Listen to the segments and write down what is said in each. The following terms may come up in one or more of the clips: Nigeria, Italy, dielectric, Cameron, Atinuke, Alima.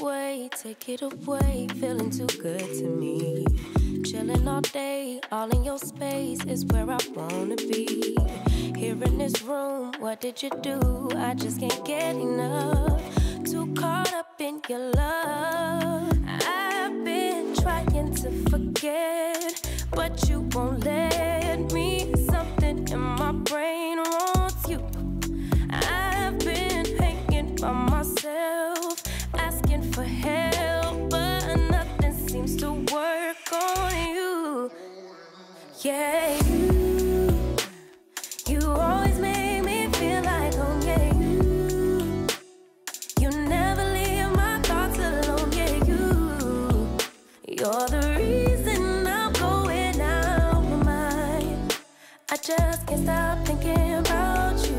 away, take it away, feeling too good to me. Chilling all day, all in your space is where I wanna be. Here in this room, what did you do? I just can't get enough. Too caught up in your love. I've been trying to forget, but you won't let me. Something in my brain wants you. I've been hanging by myself, asking for help, but nothing seems to work on you. Yeah, you always make me feel like, oh yeah, you never leave my thoughts alone, yeah, you're the reason I'm going out of my mind. I just can't stop thinking about you.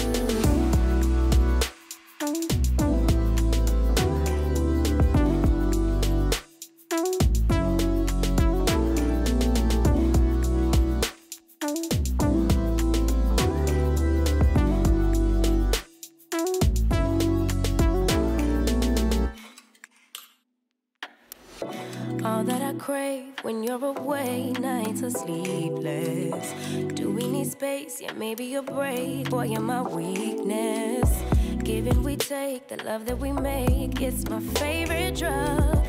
All that I crave when you're away, nights are sleepless. Do we need space? Yeah, maybe a break. Boy, you're my weakness. Giving we take, the love that we make, it's my favorite drug.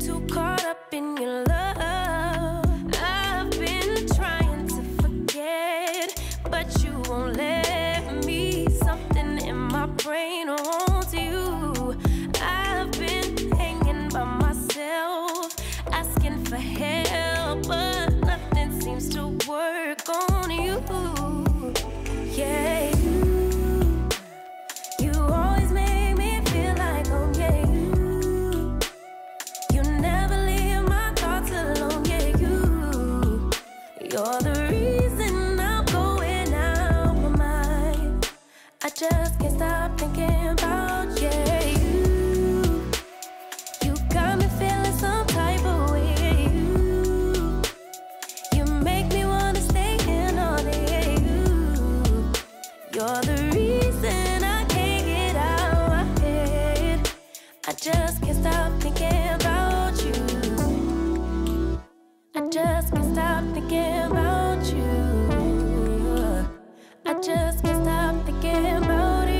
Too caught up in your love. I've been trying to forget, but you won't let me. Something in my brain wants you. I've been hanging by myself, asking for help, but nothing seems to work on you. Yeah, you always make me feel like, oh yeah, you never leave my thoughts alone, yeah, you're the reason I'm going out of my mind. I just can't stop thinking about you. Yeah, you got me feeling some type of you're the reason I can't get out of my head. I just can't stop thinking about you. I just can't stop thinking about you. I just can't stop thinking about you.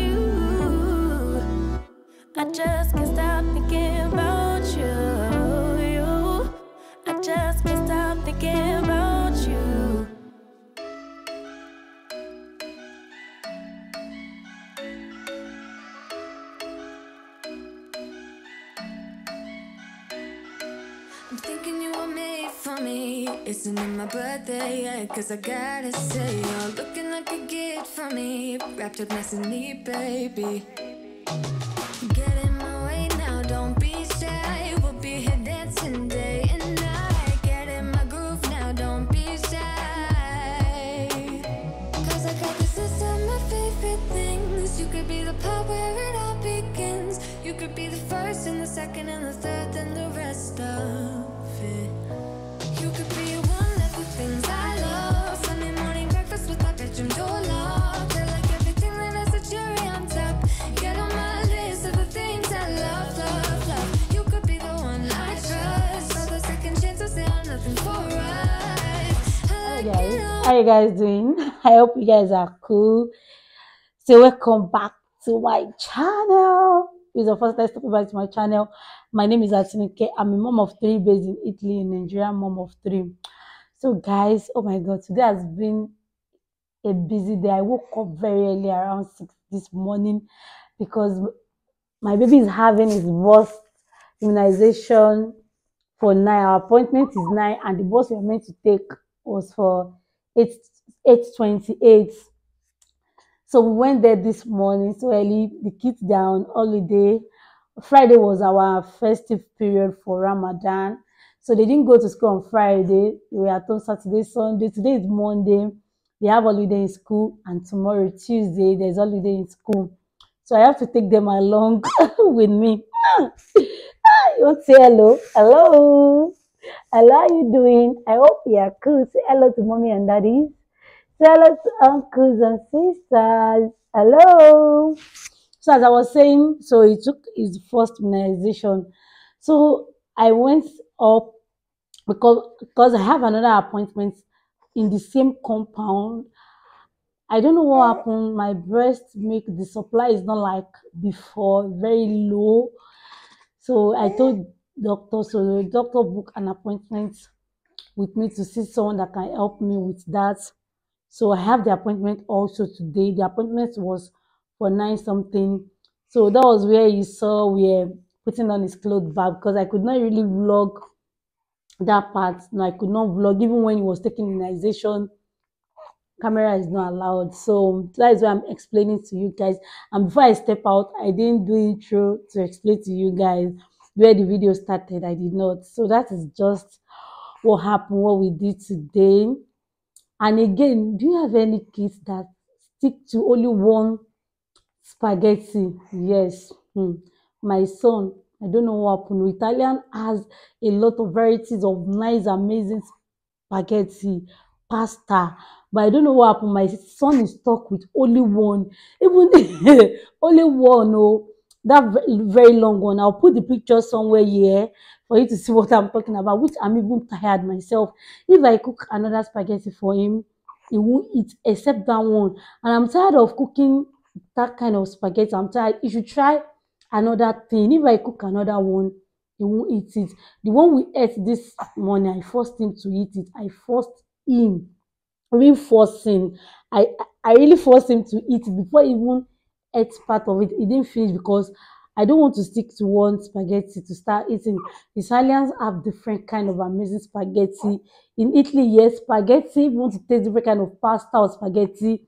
I just can't stop thinking about you. I just can't stop thinking about you. I'm thinking you were made for me. Isn't it my birthday yet? Cause I gotta say, you're looking like a gift for me, wrapped up nice and neat, baby. Get in my way now, don't be shy. We'll be here dancing day and night. Get in my groove now, don't be shy. Cause I got this list of my favorite things. You could be the part where it all begins. You could be the first and the second and the third and the rest of. You could be one of the things I love. Sunday morning breakfast with my bedroom door locked. I like everything that has a cherry on top. Get on my list of the things I love, love, love. You could be the one I trust. All the second chances, they are nothing for us. Hi guys, how you guys doing? I hope you guys are cool. So welcome back to my channel. It's the first time stepping back to my channel. My name is Atinuke. I'm a mom of three based in Italy, in Nigeria, mom of three. So guys, oh my God, today has been a busy day. I woke up very early around 6 this morning because my baby is having his first immunization for 9. Our appointment is 9 and the bus we were meant to take was for 8:28. So we went there this morning so early. The kids down holiday. Friday was our festive period for Ramadan, so they didn't go to school on Friday. We were at home Saturday, Sunday. Today is Monday. They have holiday in school, and tomorrow Tuesday there's holiday in school. So I have to take them along with me. You want to say hello? Hello, hello. How you doing? I hope you are cool. Say hello to mommy and daddy. Say hello to uncles and sisters. Hello. So as I was saying, so it took his first immunization. So I went up because I have another appointment in the same compound. I don't know what happened. My breast milk, the supply is not like before, very low. So I told doctor, so the doctor booked an appointment with me to see someone that can help me with that. So I have the appointment also today. The appointment was for 9-something. So that was where you saw we're putting on his clothes back, because I could not really vlog that part. No, I could not vlog even when he was taking immunization. Camera is not allowed. So that's why I'm explaining to you guys. And before I step out, I didn't do intro to explain to you guys where the video started. I did not. So that is just what happened, what we did today. And again, do you have any kids that stick to only one spaghetti? Yes. My son, I don't know what happened. Italian has a lot of varieties of nice, amazing spaghetti, pasta, but I don't know what happened. My son is stuck with only one, even only one. Oh, that very long one. I'll put the picture somewhere here for you to see what I'm talking about, which I'm even tired myself. If I cook another spaghetti for him, he won't eat except that one. And I'm tired of cooking that kind of spaghetti. I'm tired. You should try another thing. If I cook another one, he won't eat it. The one we ate this morning, I forced him to eat it. I forced him, reinforcing. I really forced him to eat it before he even ate part of it. He didn't finish because I don't want to stick to one spaghetti to start eating. Italians have different kind of amazing spaghetti. In Italy, yes, spaghetti, if you want to taste different kind of pasta or spaghetti,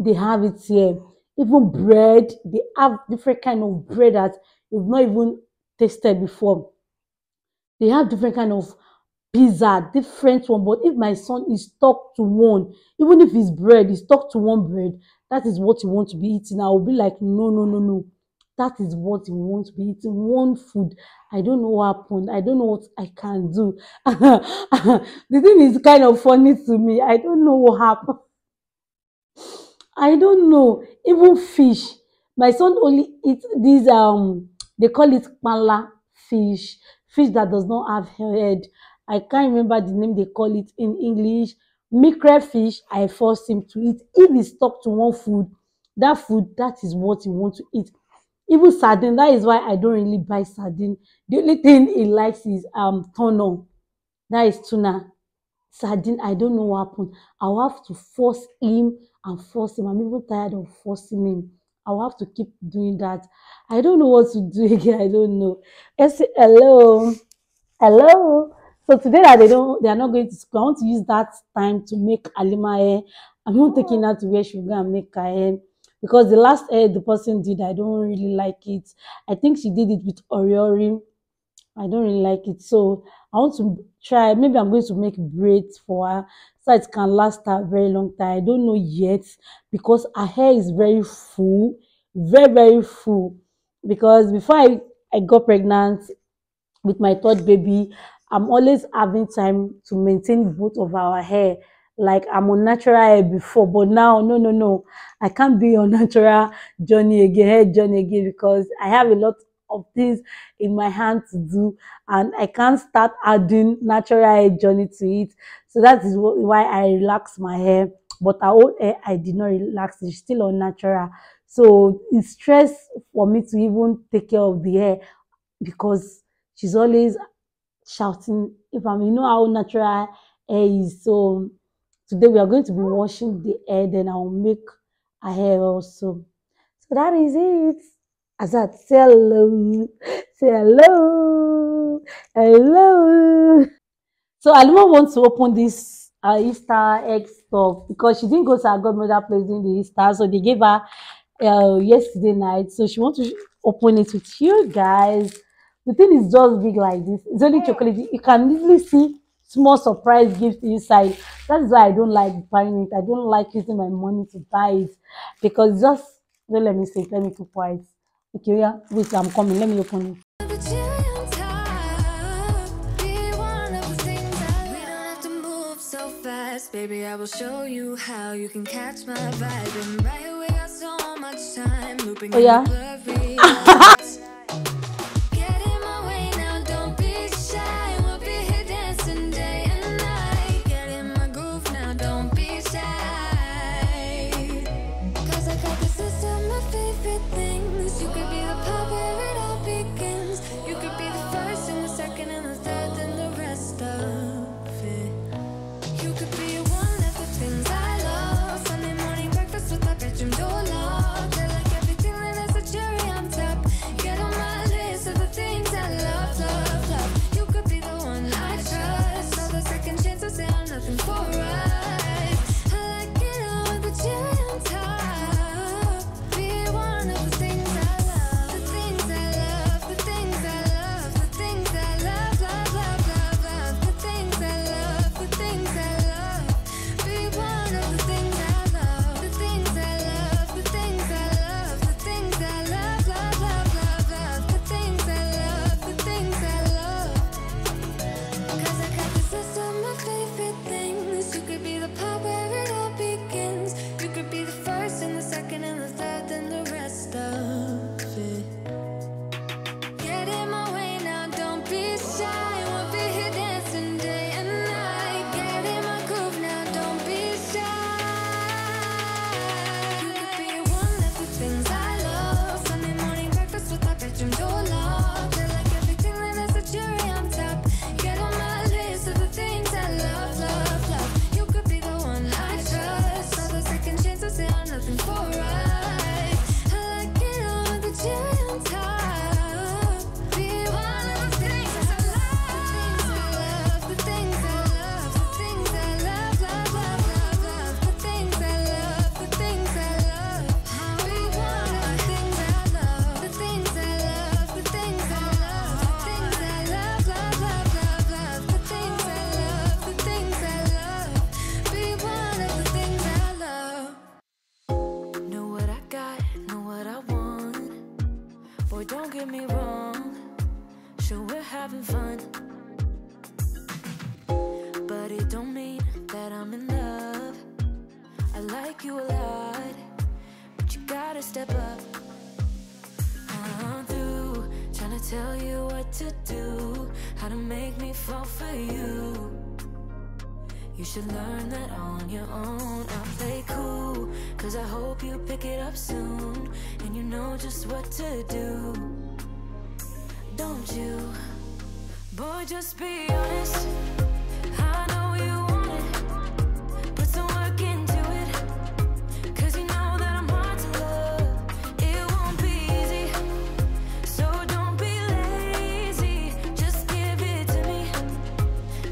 they have it here. Even bread, they have different kind of bread that you've not even tasted before. They have different kind of pizza, different one. But if my son is stuck to one, even if his bread is stuck to one bread, that is what he wants to be eating. I will be like, no, no, no, no. That is what he wants to be eating. One food. I don't know what happened. I don't know what I can do. The thing is kind of funny to me. I don't know what happened. I don't know. Even fish. My son only eats these, they call it pala fish. Fish that does not have head. I can't remember the name they call it in English. Micro fish, I force him to eat. If he's stuck to one food, that is what he wants to eat. Even sardine, that is why I don't really buy sardine. The only thing he likes is tuna. That is tuna. Sardine, I don't know what happened. I'll have to force him and force him. I'm even tired of forcing him. I'll have to keep doing that. I don't know what to do again. I don't know. I say, hello. Hello. So today that they are not going to school, I want to use that time to make Alima hair. I'm not taking her to where she's going to make her hair, because the last hair the person did, I don't really like it. I think she did it with Oriori. I don't really like it. So I want to try, maybe I'm going to make braids for her so it can last her a very long time. I don't know yet, because her hair is very full, very, very full. Because before I got pregnant with my third baby, I'm always having time to maintain both of our hair. Like, I'm on natural hair before, but now, no, no, no. I can't be on natural journey again, hair journey again, because I have a lot of things in my hand to do, and I can't start adding natural hair journey to it. So that is why I relax my hair. But our old hair, I did not relax. It's still on natural. So it's stress for me to even take care of the hair, because she's always shouting if I'm, you know how natural hair is. So today we are going to be washing the hair, then I'll make a hair also. So that is it. As I say hello, say hello, hello. So Alima wants to open this Easter egg stuff, because she didn't go to her godmother place during the Easter, so they gave her yesterday night. So she wants to open it with you guys. The thing is just big like this. It's only chocolate. You can easily see small surprise gifts inside. That's why I don't like buying it. I don't like using my money to buy it, because just don't let me see. Let me keep quiet. Okay, yeah. Wait, I'm coming. Let me open it. Baby, I will show you how you can catch my vibe. And right away, I saw much time looping. Oh yeah. second and the third than the rest of it. Get in my way now, don't be shy. We'll be here dancing day and night. Get in my groove now, don't be shy. You could be one of the things I love. Sunday morning breakfast with my bedroom door locked. I like everything that has a cherry on top. Get on my list of the things I love, love, love. You could be the one I trust. All the second chances they are nothing for us. I like it all with the cherry on top. Be one of the things I love. The things I love, the things I love, the things I love, love, love, love, love. The things I love, the things I love. How we want the things I love. The things I love, the things I love. The things I love, love, love, love, love. The things I love, the things I love. Be one of the things I love. Know what I got, know what I want. Boy, don't get me wrong, sure we're having fun, but it don't mean that I'm in love. I like you a lot, but you gotta step up. I'm through trying to tell you what to do, how to make me fall for you. You should learn that on your own. I play cool, cause I hope you pick it up soon, and you know just what to do, don't you? Boy, just be honest. I know you want it. Put some work into it, cause you know that I'm hard to love. It won't be easy, so don't be lazy. Just give it to me,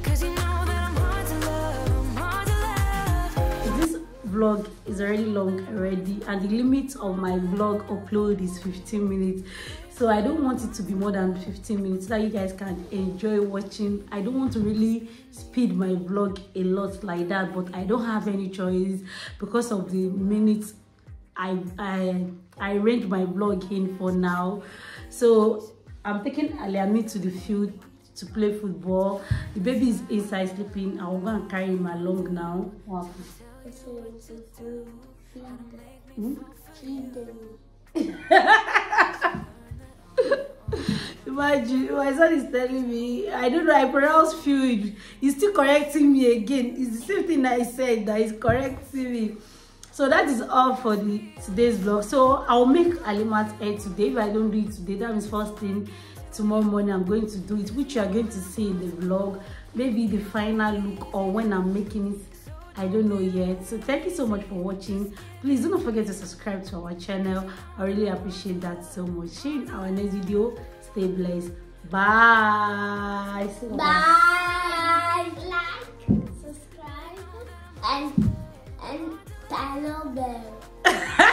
cause you know that I'm hard to love. I'm hard to love. This vlog is already long already, and the limit of my vlog upload is 15 minutes. So I don't want it to be more than 15 minutes so that you guys can enjoy watching. I don't want to really speed my vlog a lot like that, but I don't have any choice because of the minutes I arrange my vlog in for now. So I'm taking Aliami to the field to play football. The baby is inside sleeping. I'll go and carry him along now. What happened? Imagine, my son is telling me, I don't know, I pronounce field. He's still correcting me again. It's the same thing I said that he's correcting me. So that is all for today's vlog. So I'll make Alimat hair today. If I don't do it today, that means first thing tomorrow morning I'm going to do it, which you are going to see in the vlog. Maybe the final look or when I'm making it, I don't know yet. So thank you so much for watching. Please do not forget to subscribe to our channel. I really appreciate that so much. See you in our next video. Stay blessed. Bye. Bye. Like, subscribe, and follow bell.